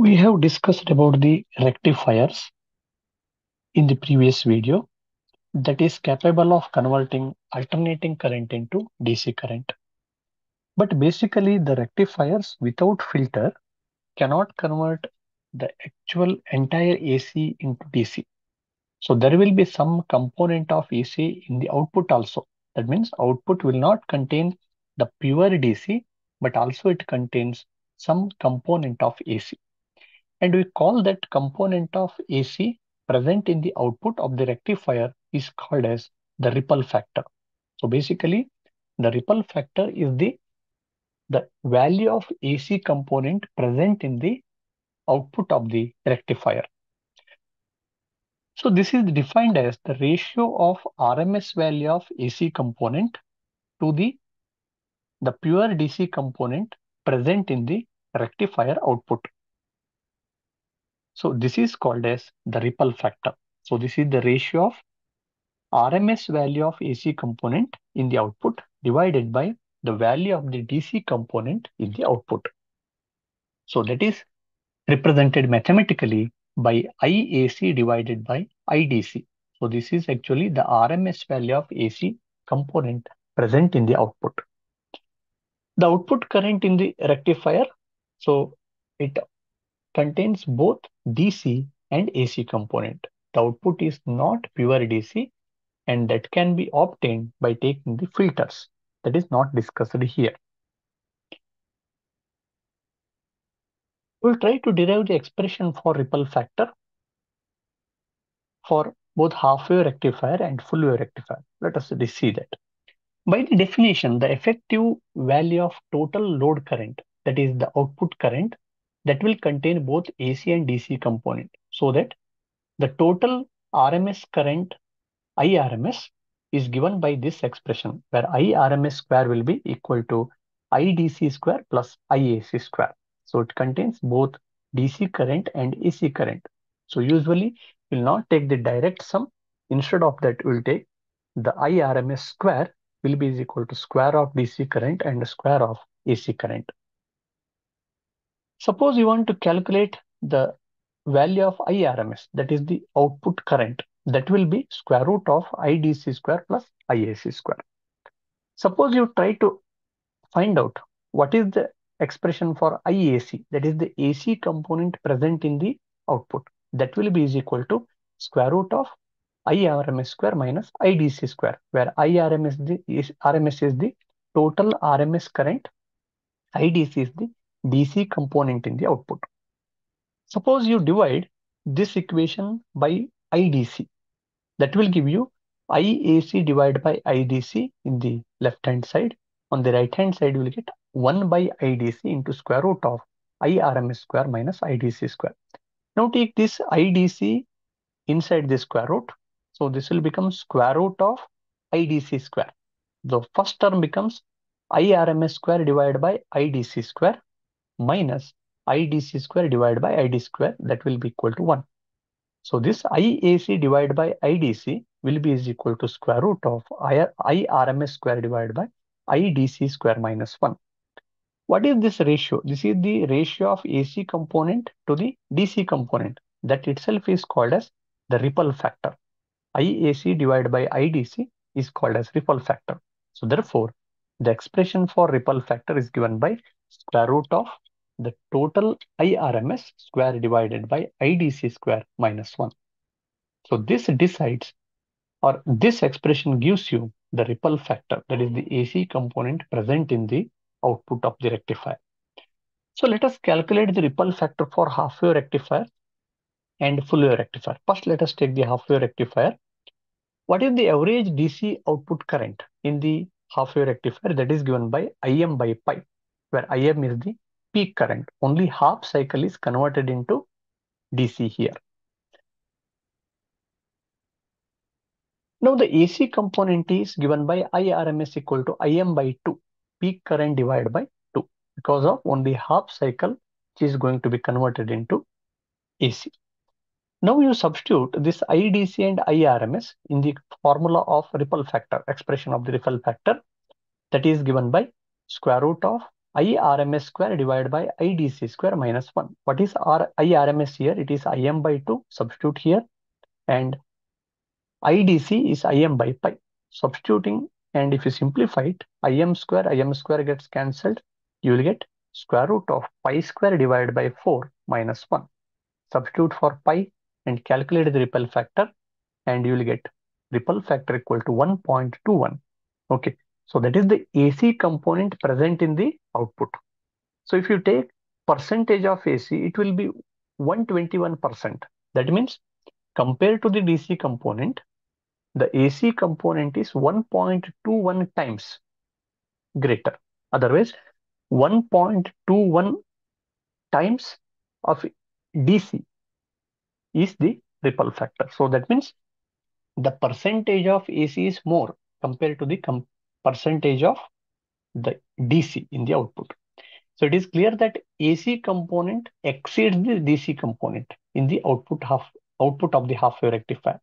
We have discussed about the rectifiers in the previous video that is capable of converting alternating current into DC current. But basically the rectifiers without filter cannot convert the actual entire AC into DC. So there will be some component of AC in the output also. That means output will not contain the pure DC, but also it contains some component of AC. And we call that component of AC present in the output of the rectifier is called as the ripple factor. So basically, the ripple factor is the value of AC component present in the output of the rectifier. So this is defined as the ratio of RMS value of AC component to the pure DC component present in the rectifier output. So this is called as the ripple factor. So this is the ratio of RMS value of AC component in the output divided by the value of the DC component in the output. So that is represented mathematically by IAC divided by IDC. So this is actually the RMS value of AC component present in the output. The output current in the rectifier, so it contains both DC and AC component. The output is not pure DC, and that can be obtained by taking the filters. That is not discussed here. We'll try to derive the expression for ripple factor for both half-wave rectifier and full-wave rectifier. Let us see that. By the definition, the effective value of total load current, that is the output current, that will contain both AC and DC component, so that the total RMS current IRMS is given by this expression, where IRMS square will be equal to IDC square plus IAC square. So it contains both DC current and AC current. So usually we'll not take the direct sum. Instead of that, we'll take the IRMS square will be equal to square of DC current and the square of AC current. Suppose you want to calculate the value of IRMS, that is the output current, that will be square root of IDC square plus IAC square. Suppose you try to find out what is the expression for IAC, that is the AC component present in the output, that will be equal to square root of IRMS square minus IDC square, where RMS is the total RMS current, IDC is the DC component in the output. Suppose you divide this equation by IDC, that will give you IAC divided by IDC in the left hand side. On the right hand side, you will get 1 by IDC into square root of IRMS square minus IDC square. Now take this IDC inside the square root. So this will become square root of IDC square. The first term becomes IRMS square divided by IDC square minus IDC square divided by ID square, that will be equal to 1. So this IAC divided by IDC will be equal to square root of IRMS square divided by IDC square minus 1. What is this ratio? This is the ratio of AC component to the DC component. That itself is called as the ripple factor. IAC divided by IDC is called as ripple factor. So therefore, the expression for ripple factor is given by square root of the total IRMS square divided by IDC square minus 1. So this decides, or this expression gives you the ripple factor, that is the AC component present in the output of the rectifier. So let us calculate the ripple factor for half-wave rectifier and full-wave rectifier. First, let us take the half-wave rectifier. What is the average DC output current in the half-wave rectifier? That is given by Im by pi, where Im is the peak current. Only half cycle is converted into DC here. Now the AC component is given by IRMS equal to Im by 2. Peak current divided by 2, because of only half cycle which is going to be converted into AC. Now you substitute this IDC and IRMS in the formula of ripple factor, expression of the ripple factor, that is given by square root of IRMS square divided by IDC square minus 1. What is our IRMS here? It is IM by 2, substitute here. And IDC is IM by pi, substituting. And if you simplify it, IM square gets cancelled. You will get square root of pi square divided by 4 minus 1. Substitute for pi and calculate the ripple factor. And you will get ripple factor equal to 1.21. Okay. So that is the AC component present in the output. So if you take percentage of AC, it will be 121%. That means compared to the DC component, the AC component is 1.21 times greater. Otherwise, 1.21 times of DC is the ripple factor. So that means the percentage of AC is more compared to the percentage of the DC in the output. So it is clear that AC component exceeds the DC component in the output of the half-wave rectifier.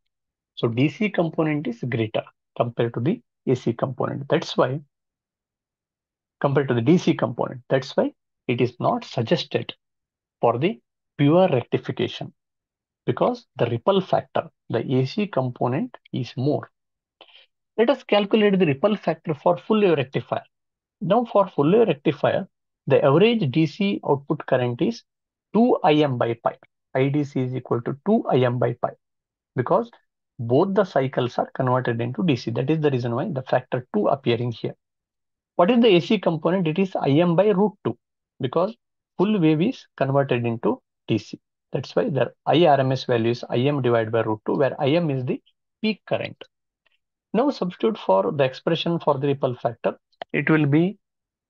So DC component is greater compared to the AC component. That's why, compared to the DC component, that's why it is not suggested for the pure rectification, because the ripple factor, the AC component, is more. Let us calculate the ripple factor for full-wave rectifier. Now for full-wave rectifier, the average DC output current is 2 IM by pi. IDC is equal to 2 IM by pi, because both the cycles are converted into DC. That is the reason why the factor 2 appearing here. What is the AC component? It is IM by root 2, because full wave is converted into DC. That's why the IRMS value is IM divided by root 2, where IM is the peak current. Now substitute for the expression for the ripple factor. It will be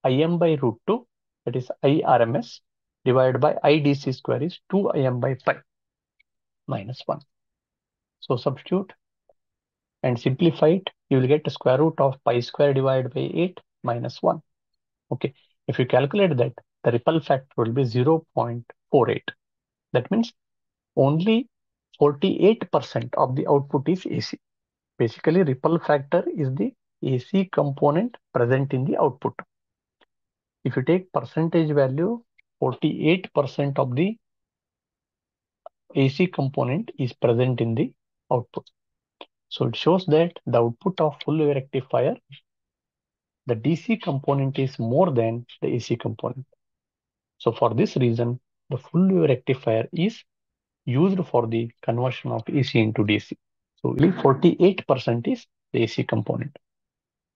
IM by root 2, that is IRMS, divided by IDC square is 2 IM by pi minus 1. So substitute and simplify it. You will get square root of pi square divided by 8 minus 1. Okay. If you calculate that, the ripple factor will be 0.48. That means only 48% of the output is AC. Basically, ripple factor is the AC component present in the output. If you take percentage value, 48% of the AC component is present in the output. So it shows that the output of full-wave rectifier, the DC component is more than the AC component. So for this reason, the full-wave rectifier is used for the conversion of AC into DC. So 48% is the AC component.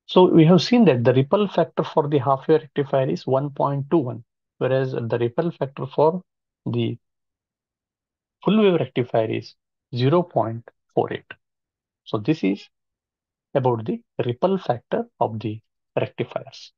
So we have seen that the ripple factor for the half-wave rectifier is 1.21, whereas the ripple factor for the full-wave rectifier is 0.48. So this is about the ripple factor of the rectifiers.